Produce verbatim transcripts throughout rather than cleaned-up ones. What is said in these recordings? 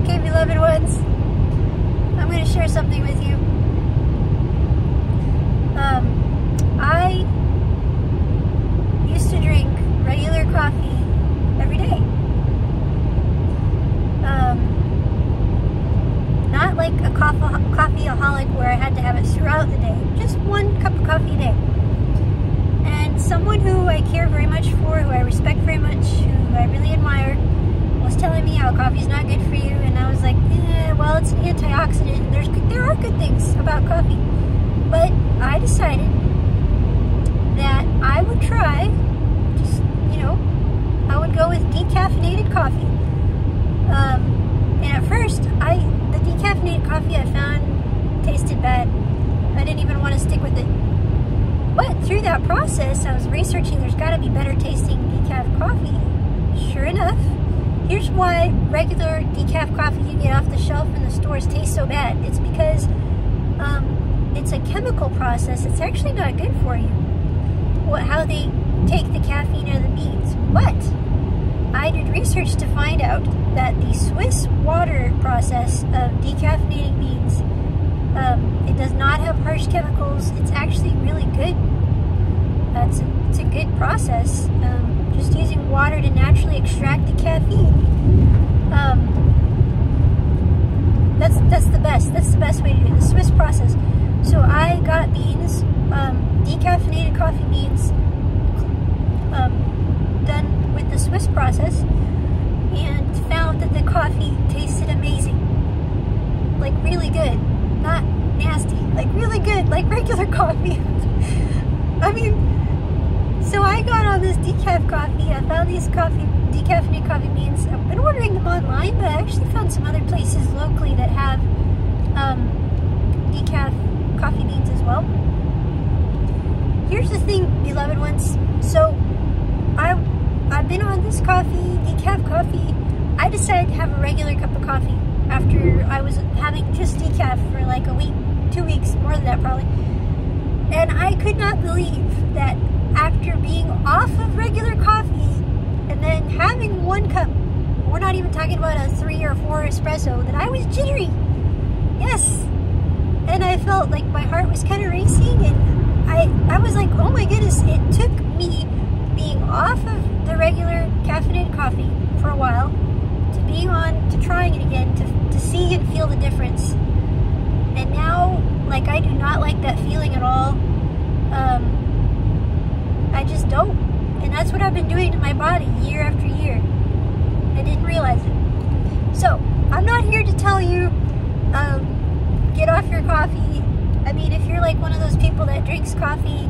Okay, beloved ones, I'm going to share something with you. Um, I used to drink regular coffee every day. Um, not like a coffee-aholic where I had to have it throughout the day. Just one cup of coffee a day. And someone who I care very much for, who I respect very much, who I really admire, was telling me how coffee's not good for you, and I was like, eh, well, it's an antioxidant. There's there are good things about coffee, but I decided that I would try. Just you know, I would go with decaffeinated coffee. Um, and at first, I the decaffeinated coffee I found tasted bad. I didn't even want to stick with it. But through that process, I was researching. There's got to be better tasting decaf coffee. Sure enough. Here's why regular decaf coffee you get off the shelf in the stores tastes so bad. It's because um, it's a chemical process. It's actually not good for you. What, how they take the caffeine out of the beans. But I did research to find out that the Swiss water process of decaffeinating beans, um, it does not have harsh chemicals. It's actually really good. Uh, it's, a, it's a good process. Um, just using water to naturally extract the caffeine. Um, that's that's the best. That's the best way to do it, the Swiss process. So I got beans, um, decaffeinated coffee beans, um, done with the Swiss process, and found that the coffee tasted amazing. Like really good, not nasty. Like really good, like regular coffee. I mean. So I got on this decaf coffee. I found these coffee, decaffeinated coffee beans. I've been ordering them online, but I actually found some other places locally that have um, decaf coffee beans as well. Here's the thing, beloved ones. So I, I've been on this coffee, decaf coffee. I decided to have a regular cup of coffee after I was having just decaf for like a week, two weeks, more than that probably. And I could not believe that after being off of regular coffee and then having one cup, we're not even talking about a three or four espresso, that I was jittery. Yes. And I felt like my heart was kind of racing, and I, I was like, oh my goodness, it took me being off of the regular caffeinated coffee for a while to being on, to trying it again, to, to see and feel the difference. And now, like, I do not like that feeling at all. Um, I just don't, and that's what I've been doing to my body year after year. I didn't realize it. So I'm not here to tell you um, get off your coffee. I mean, if you're like one of those people that drinks coffee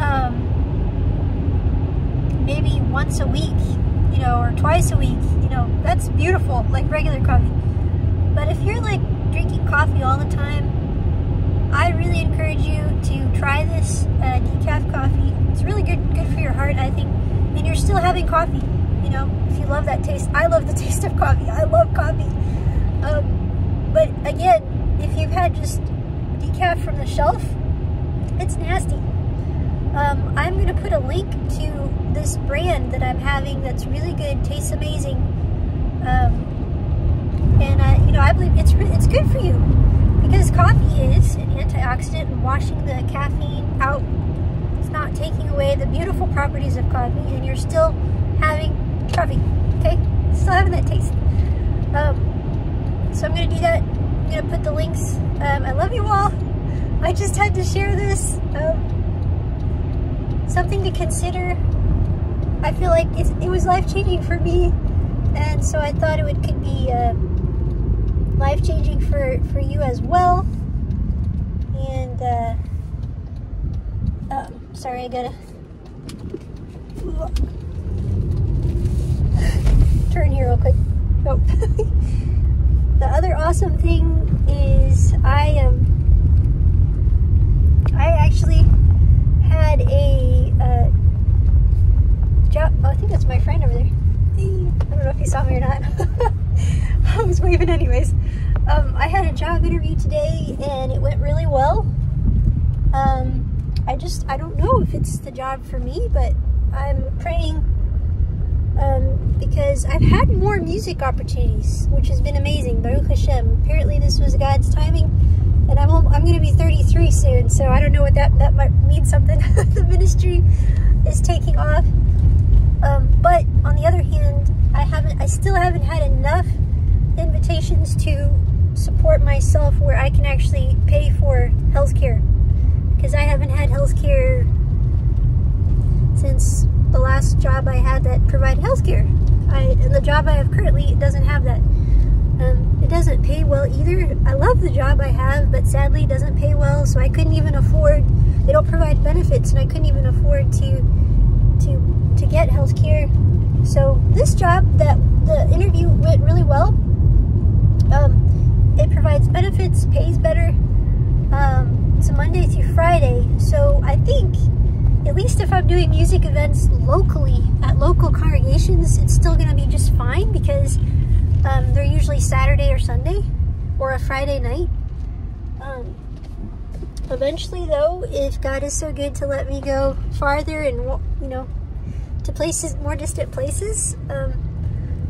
um, maybe once a week, you know, or twice a week, you know, that's beautiful, like regular coffee. But if you're like drinking coffee all the time, I really encourage you to try this uh, decaf coffee. It's really good good for your heart, I think. And you're still having coffee, you know, if you love that taste. I love the taste of coffee. I love coffee. Um, but again, if you've had just decaf from the shelf, it's nasty. Um, I'm going to put a link to this brand that I'm having that's really good, tastes amazing. Um, and, I, you know, I believe it's, it's good for you. Because coffee is an antioxidant, and washing the caffeine out, not taking away the beautiful properties of coffee, and you're still having coffee, okay? Still having that taste. Um, so I'm going to do that. I'm going to put the links. Um, I love you all. I just had to share this. Um, something to consider. I feel like it's, it was life-changing for me, and so I thought it would, could be um, life-changing for, for you as well. And, uh, Um, sorry, I gotta turn here real quick. Nope. The other awesome thing is I um I actually had a uh, job. Oh, I think that's my friend over there. I don't know if he saw me or not. I was waving anyways. Um, I had a job interview today, and it went really well. Um. I just, I don't know if it's the job for me, but I'm praying um, because I've had more music opportunities, which has been amazing. Baruch Hashem. Apparently this was God's timing, and I'm I'm going to be thirty-three soon, so I don't know what that that might mean something. The ministry is taking off, um, but on the other hand, I haven't I still haven't had enough invitations to support myself where I can actually pay for healthcare, because I haven't had healthcare since the last job I had that provided healthcare. I and the job I have currently, it doesn't have that. Um, it doesn't pay well either. I love the job I have, but sadly it doesn't pay well, so I couldn't even afford. They don't provide benefits, and I couldn't even afford to to to get healthcare. So this job, that the interview went really well. Um, it provides benefits, pays better. Um, it's Monday through Friday, so I think, at least if I'm doing music events locally, at local congregations, it's still going to be just fine, because um, they're usually Saturday or Sunday, or a Friday night. Um, eventually, though, if God is so good to let me go farther and, you know, to places, more distant places, um,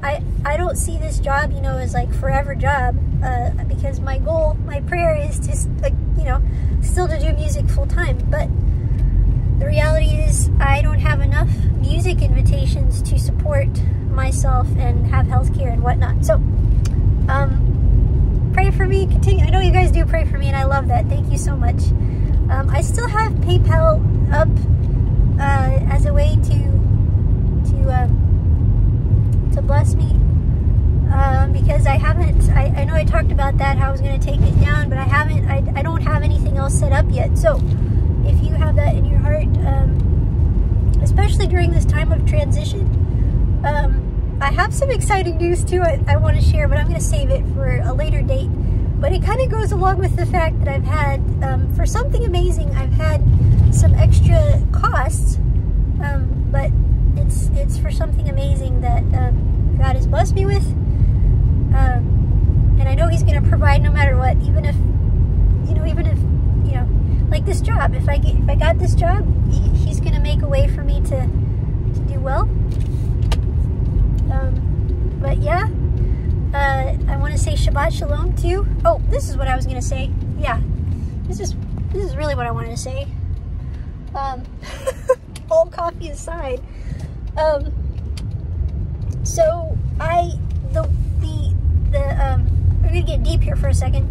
I, I don't see this job, you know, as like forever job, uh, because my goal, my prayer is to, like, you know, still to do music full time, but the reality is I don't have enough music invitations to support myself and have healthcare and whatnot. So um, pray for me. Continue. I know you guys do pray for me, and I love that. Thank you so much. Um, I still have PayPal up uh, as a way to to uh, to bless me, um, because I haven't. I, I know I talked about that, how I was going to take it down, but I haven't. I, I don't have anything else set up yet. So if you have that in your heart, um, especially during this time of transition, um, I have some exciting news too I, I want to share, but I'm going to save it for a later date. But it kind of goes along with the fact that I've had, um, for something amazing, I've had some extra costs, um, but it's it's for something amazing that um, God has blessed me with, um, and I know He's going to provide no matter what, even if, you know, even if, you know, like this job, if I get, if I got this job, He's gonna make a way for me to, to do well. Um, but yeah, uh, I want to say Shabbat Shalom too. Oh, this is what I was gonna say. Yeah, this is this is really what I wanted to say. Um, all coffee aside. Um, so I the the the um, we're gonna get deep here for a second,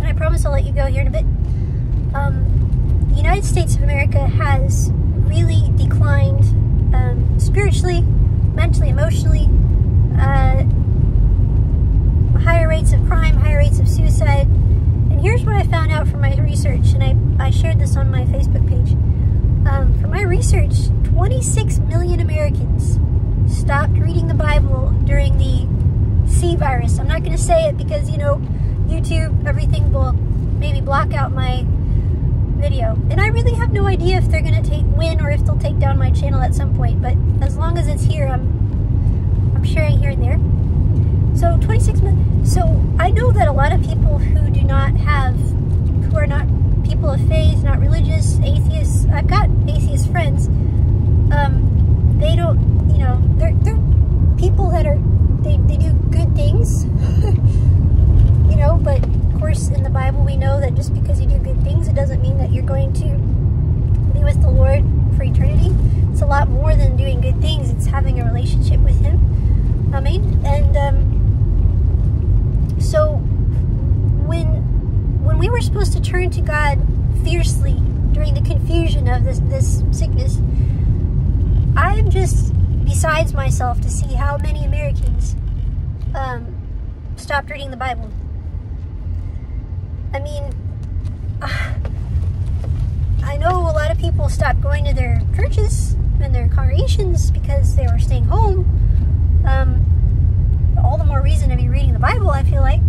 and I promise I'll let you go here in a bit. Um, the United States of America has really declined um, spiritually, mentally, emotionally, uh, higher rates of crime, higher rates of suicide. And here's what I found out from my research, and I, I shared this on my Facebook page. Um, from my research, twenty-six million Americans stopped reading the Bible during the C virus. I'm not going to say it because, you know, YouTube, everything will maybe block out my video, and I really have no idea if they're gonna take win or if they'll take down my channel at some point, but as long as it's here, I'm I'm sharing here and there. So twenty-six minutes. So I know that a lot of people who do not have, who are not people of faith, not religious, atheists, I've got atheist friends, um, they don't, you know, they're, they're people that are, they, they do good things, you know, but of course in the Bible we know that just because you do good things, it doesn't mean that you're going to be with the Lord for eternity. It's a lot more than doing good things. It's having a relationship with Him. I mean, and um, so when when we were supposed to turn to God fiercely during the confusion of this, this sickness, I'm just besides myself to see how many Americans um, stopped reading the Bible. I mean, uh, I know a lot of people stopped going to their churches and their congregations because they were staying home. Um, all the more reason to be reading the Bible, I feel like.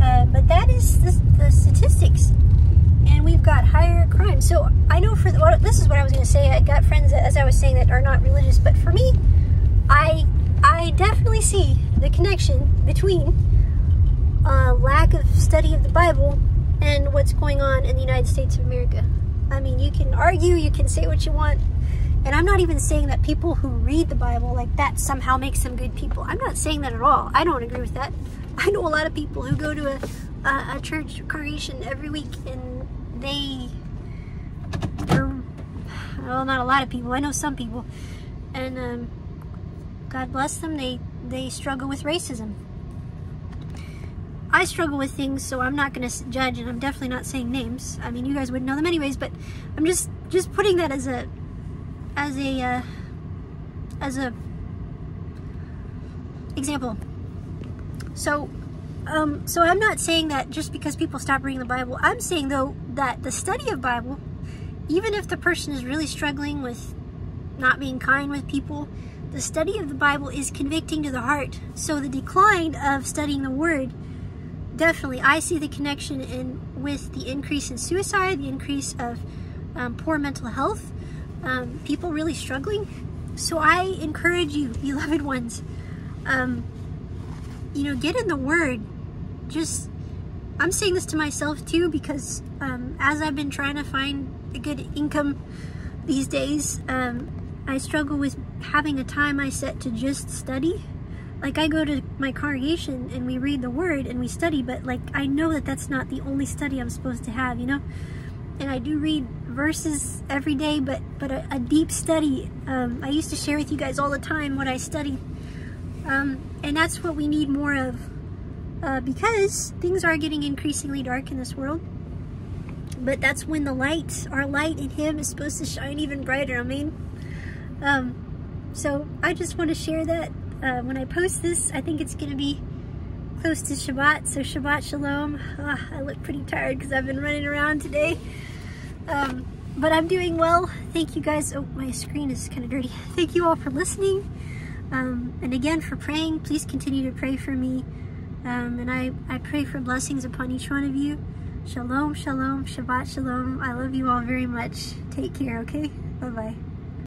Uh, but that is this, the statistics. And we've got higher crime. So I know for the, this is what I was going to say. I got friends, as I was saying, that are not religious. But for me, I, I definitely see the connection between Uh, lack of study of the Bible and what's going on in the United States of America. I mean, you can argue, you can say what you want, And I'm not even saying that people who read the Bible like that somehow makes them good people. I'm not saying that at all. I don't agree with that. I know a lot of people who go to a, a, a church congregation every week, and they, are, well, not a lot of people. I know some people, and um, God bless them. They they struggle with racism. I struggle with things, so I'm not going to judge, and I'm definitely not saying names. I mean, you guys wouldn't know them anyways, but I'm just just putting that as a as a uh, as a example. So, um, so I'm not saying that just because people stop reading the Bible. I'm saying, though, that the study of Bible, even if the person is really struggling with not being kind with people, the study of the Bible is convicting to the heart. So the decline of studying the Word, definitely, I see the connection in with the increase in suicide, the increase of um, poor mental health, um, people really struggling. So I encourage you, beloved ones, um, you know, get in the Word. Just, I'm saying this to myself too, because um, as I've been trying to find a good income these days, um, I struggle with having a time I set to just study. Like, I go to my congregation and we read the Word and we study, but like, I know that that's not the only study I'm supposed to have, you know? And I do read verses every day, but, but a, a deep study. Um, I used to share with you guys all the time what I study. Um, and that's what we need more of, uh, because things are getting increasingly dark in this world. But that's when the light, our light in Him, is supposed to shine even brighter. I mean, um, so I just want to share that. Uh, when I post this, I think it's going to be close to Shabbat, so Shabbat Shalom. Oh, I look pretty tired because I've been running around today, um, but I'm doing well. Thank you guys. Oh, my screen is kind of dirty. Thank you all for listening, um, and again for praying. Please continue to pray for me, um, and I, I pray for blessings upon each one of you. Shalom, shalom, Shabbat Shalom. I love you all very much. Take care, okay? Bye-bye.